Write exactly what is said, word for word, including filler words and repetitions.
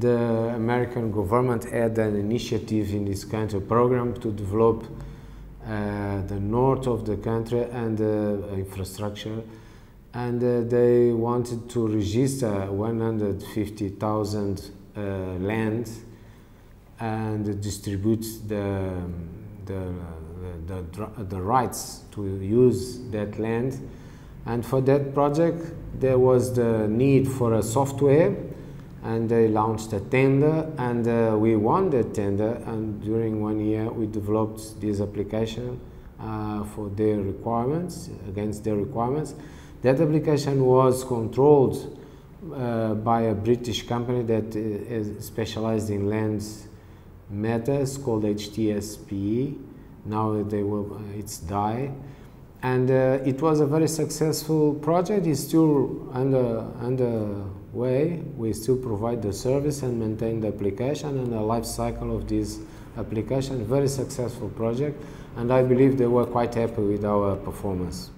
the American government had an initiative in this country, a program to develop uh, the north of the country and uh, infrastructure, and uh, they wanted to register one hundred fifty thousand uh, lands and distribute the, the, the, the, the rights to use that land. And for that project, there was the need for a software, and they launched a tender, and uh, we won the tender, and during one year we developed this application uh, for their requirements, against their requirements. That application was controlled uh, by a British company that is specialized in land matters called H T S P E, now they will, it's D A I. And uh, it was a very successful project. It's still under, underway. We still provide the service and maintain the application and the life cycle of this application. Very successful project, and I believe they were quite happy with our performance.